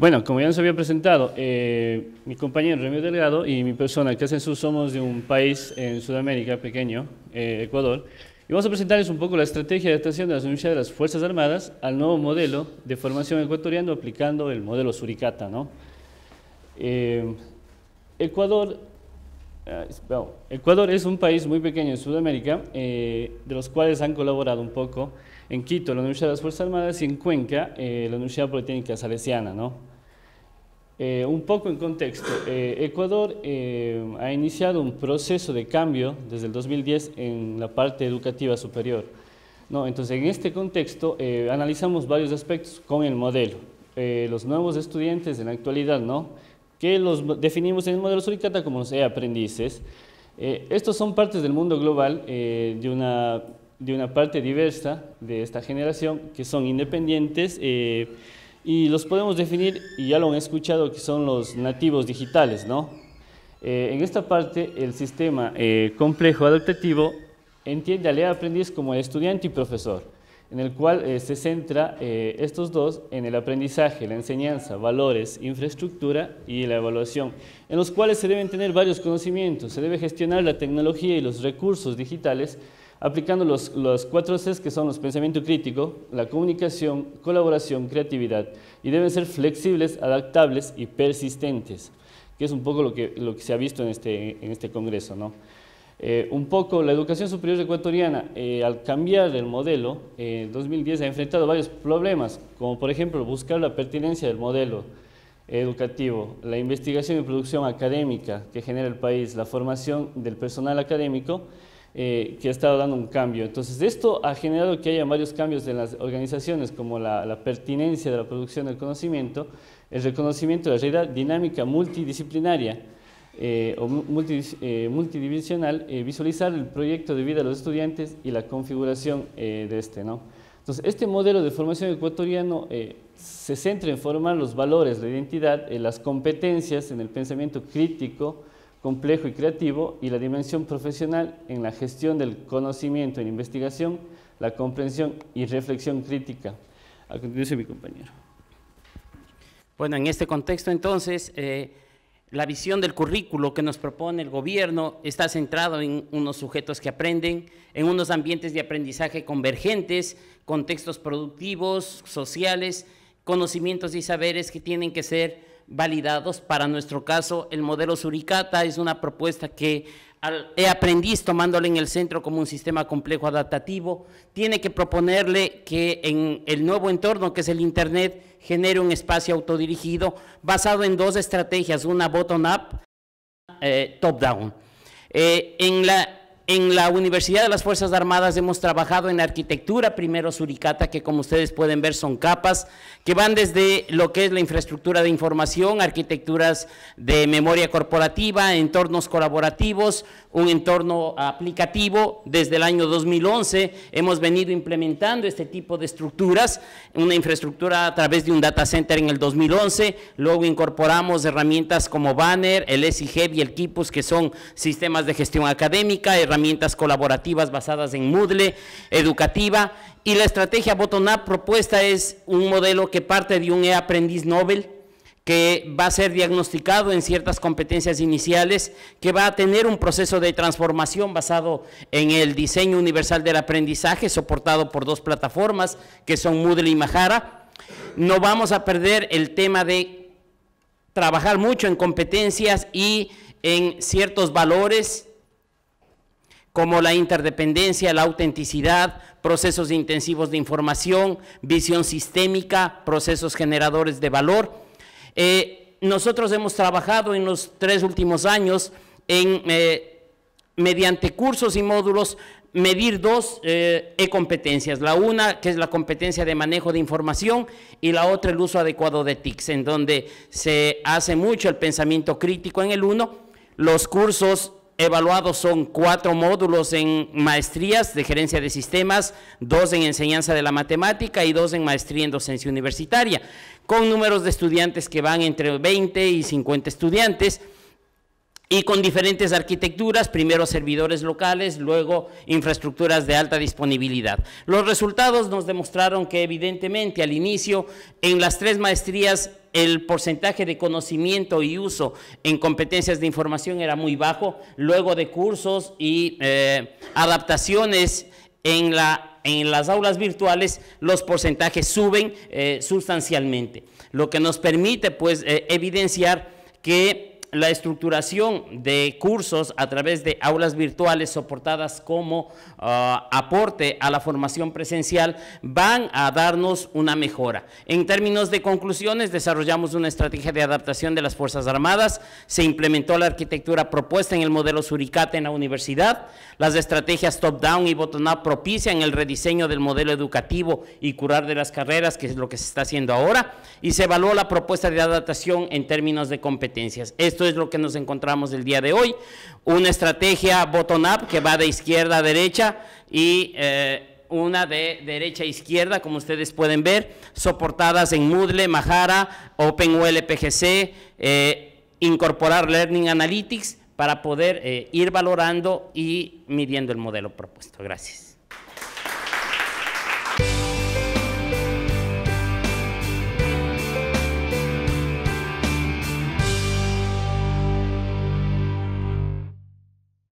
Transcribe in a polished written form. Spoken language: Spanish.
Bueno, como ya nos había presentado, mi compañero Ramiro Delgado y mi persona, Casen Xu, somos de un país en Sudamérica pequeño, Ecuador, y vamos a presentarles un poco la estrategia de adaptación de la Universidad de las Fuerzas Armadas al nuevo modelo de formación ecuatoriano aplicando el modelo Suricata, ¿no? Ecuador es un país muy pequeño en Sudamérica, de los cuales han colaborado un poco en Quito, la Universidad de las Fuerzas Armadas, y en Cuenca, la Universidad Politécnica Salesiana, ¿no? Un poco en contexto, Ecuador ha iniciado un proceso de cambio desde el 2010 en la parte educativa superior, ¿no? Entonces, en este contexto, analizamos varios aspectos con el modelo. Los nuevos estudiantes en la actualidad, ¿no?, que los definimos en el modelo Suricata como los aprendices. Estos son partes del mundo global, de una parte diversa de esta generación, que son independientes, y los podemos definir, y ya lo han escuchado, que son los nativos digitales, ¿no? En esta parte, el sistema complejo adaptativo entiende al aprendiz como el estudiante y profesor, en el cual se centra estos dos en el aprendizaje, la enseñanza, valores, infraestructura y la evaluación, en los cuales se deben tener varios conocimientos, se debe gestionar la tecnología y los recursos digitales, aplicando los 4 Cs, que son los pensamiento crítico, la comunicación, colaboración, creatividad, y deben ser flexibles, adaptables y persistentes, que es un poco lo que se ha visto en este congreso, ¿no? Un poco, la educación superior ecuatoriana, al cambiar el modelo, en 2010 ha enfrentado varios problemas, como por ejemplo buscar la pertinencia del modelo educativo, la investigación y producción académica que genera el país, la formación del personal académico, que ha estado dando un cambio. Entonces, esto ha generado que haya varios cambios en las organizaciones, como la pertinencia de la producción del conocimiento, el reconocimiento de la realidad dinámica multidisciplinaria, multidimensional, visualizar el proyecto de vida de los estudiantes y la configuración de este, ¿no? Entonces, este modelo de formación ecuatoriano se centra en formar los valores, la identidad, las competencias en el pensamiento crítico, complejo y creativo, y la dimensión profesional en la gestión del conocimiento, en investigación, la comprensión y reflexión crítica. A continuación, mi compañero. Bueno, en este contexto, entonces, la visión del currículo que nos propone el gobierno está centrado en unos sujetos que aprenden, en unos ambientes de aprendizaje convergentes, contextos productivos, sociales, conocimientos y saberes que tienen que ser validados. Para nuestro caso, el modelo Suricata es una propuesta que al aprendiz, tomándole en el centro como un sistema complejo adaptativo, tiene que proponerle que en el nuevo entorno que es el Internet genere un espacio autodirigido basado en dos estrategias, una bottom-up, top-down. En la Universidad de las Fuerzas Armadas hemos trabajado en arquitectura, primero Suricata, que como ustedes pueden ver son capas que van desde lo que es la infraestructura de información, arquitecturas de memoria corporativa, entornos colaborativos, un entorno aplicativo. Desde el año 2011 hemos venido implementando este tipo de estructuras, una infraestructura a través de un data center en el 2011, luego incorporamos herramientas como Banner, el SIGEP y el KIPUS, que son sistemas de gestión académica, herramientas colaborativas basadas en Moodle, educativa, y la estrategia bottom-up propuesta es un modelo que parte de un aprendiz novel, que va a ser diagnosticado en ciertas competencias iniciales, que va a tener un proceso de transformación basado en el diseño universal del aprendizaje, soportado por 2 plataformas, que son Moodle y Mahara. No vamos a perder el tema de trabajar mucho en competencias y en ciertos valores, como la interdependencia, la autenticidad, procesos intensivos de información, visión sistémica, procesos generadores de valor. Nosotros hemos trabajado en los 3 últimos años en, mediante cursos y módulos, medir 2 competencias, la una que es la competencia de manejo de información y la otra el uso adecuado de TICs, en donde se hace mucho el pensamiento crítico en el 1, los cursos evaluados son 4 módulos en maestrías de gerencia de sistemas, 2 en enseñanza de la matemática y 2 en maestría en docencia universitaria, con números de estudiantes que van entre 20 y 50 estudiantes y con diferentes arquitecturas, primero servidores locales, luego infraestructuras de alta disponibilidad. Los resultados nos demostraron que evidentemente al inicio en las 3 maestrías el porcentaje de conocimiento y uso en competencias de información era muy bajo, luego de cursos y adaptaciones en las aulas virtuales los porcentajes suben sustancialmente, lo que nos permite pues evidenciar que la estructuración de cursos a través de aulas virtuales soportadas como aporte a la formación presencial van a darnos una mejora. En términos de conclusiones, desarrollamos una estrategia de adaptación de las Fuerzas Armadas, se implementó la arquitectura propuesta en el modelo Suricata en la universidad, las estrategias top-down y bottom-up propician el rediseño del modelo educativo y curar de las carreras, que es lo que se está haciendo ahora, y se evaluó la propuesta de adaptación en términos de competencias. Esto es lo que nos encontramos el día de hoy, una estrategia bottom-up que va de izquierda a derecha y una de derecha a izquierda, como ustedes pueden ver, soportadas en Moodle, Mahara, OpenULPGC, incorporar Learning Analytics para poder ir valorando y midiendo el modelo propuesto. Gracias.